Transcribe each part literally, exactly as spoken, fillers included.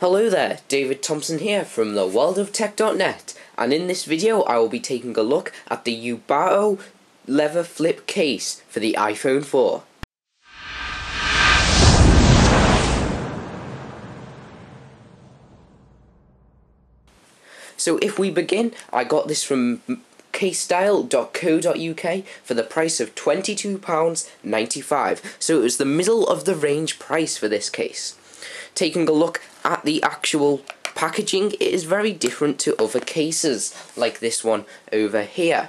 Hello there, David Thompson here from the world of tech dot net, and in this video I will be taking a look at the Yoobao leather flip case for the iPhone four. So if we begin, I got this from case style dot co dot U K for the price of twenty-two pounds ninety-five, so it was the middle of the range price for this case. Taking a look at the actual packaging, it is very different to other cases like this one over here.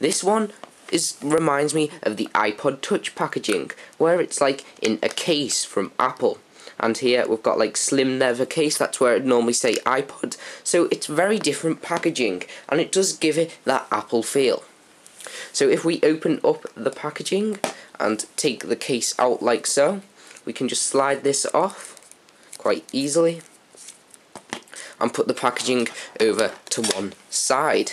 This one is reminds me of the iPod Touch packaging, where it's like in a case from Apple, and here we've got like slim leather case. That's where it normally say iPod, so it's very different packaging, and it does give it that Apple feel. So if we open up the packaging and take the case out like so, we can just slide this off quite easily and put the packaging over to one side.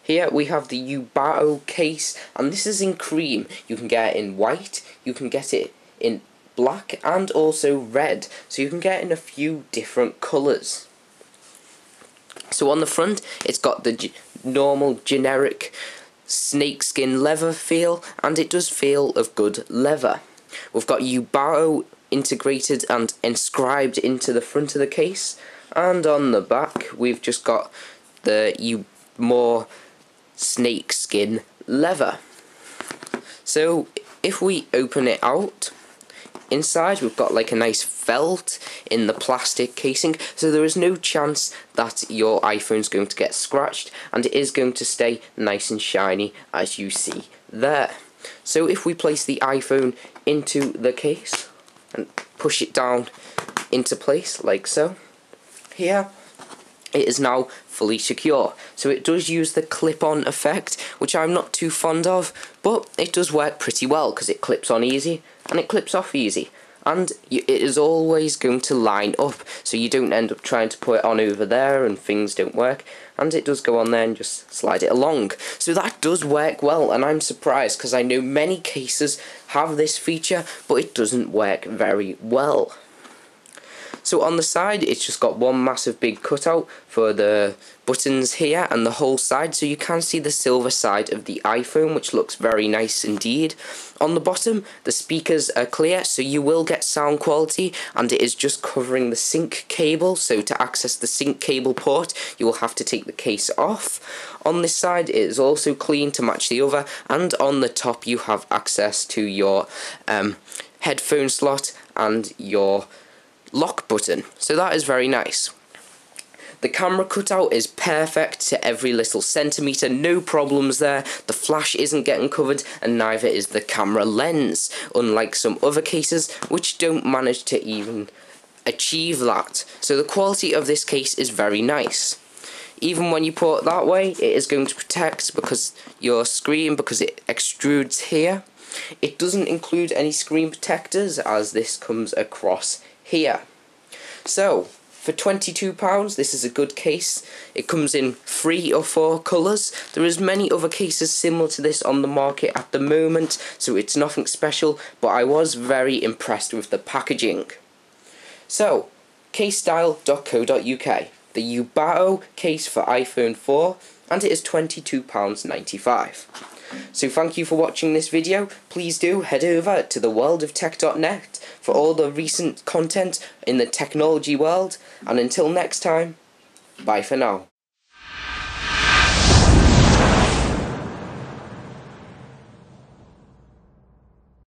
Here we have the Yoobao case, and this is in cream. You can get it in white, you can get it in black and also red, so you can get it in a few different colours. So on the front it's got the g normal generic snakeskin leather feel, and it does feel of good leather. We've got Yoobao integrated and inscribed into the front of the case, and on the back we've just got the you more snake skin leather. So if we open it out, inside we've got like a nice felt in the plastic casing, so there is no chance that your iPhone's going to get scratched, and it is going to stay nice and shiny as you see there. So if we place the iPhone into the case and push it down into place like so, here it is now fully secure. So it does use the clip-on effect, which I'm not too fond of, but it does work pretty well because it clips on easy and it clips off easy, and it is always going to line up, so you don't end up trying to put it on over there and things don't work, and it does go on there and just slide it along. So that does work well, and I'm surprised because I know many cases have this feature, but it doesn't work very well. So on the side it's just got one massive big cutout for the buttons here and the whole side, so you can see the silver side of the iPhone, which looks very nice indeed. On the bottom the speakers are clear, so you will get sound quality, and it is just covering the sync cable, so to access the sync cable port you will have to take the case off. On this side it is also clean to match the other, and on the top you have access to your um, headphone slot and your lock button, so that is very nice. The camera cutout is perfect to every little centimetre, no problems there. The flash isn't getting covered, and neither is the camera lens, unlike some other cases which don't manage to even achieve that. So the quality of this case is very nice. Even when you put it that way, it is going to protect because your screen, because it extrudes here. It doesn't include any screen protectors, as this comes across here. So for twenty-two pounds this is a good case. It comes in three or four colours. There is many other cases similar to this on the market at the moment, so it's nothing special, but I was very impressed with the packaging. So case style dot co dot U K, the Yoobao case for iPhone four, and it is twenty-two pounds ninety-five. So thank you for watching this video. Please do head over to the world of tech dot net for all the recent content in the technology world, and until next time, bye for now.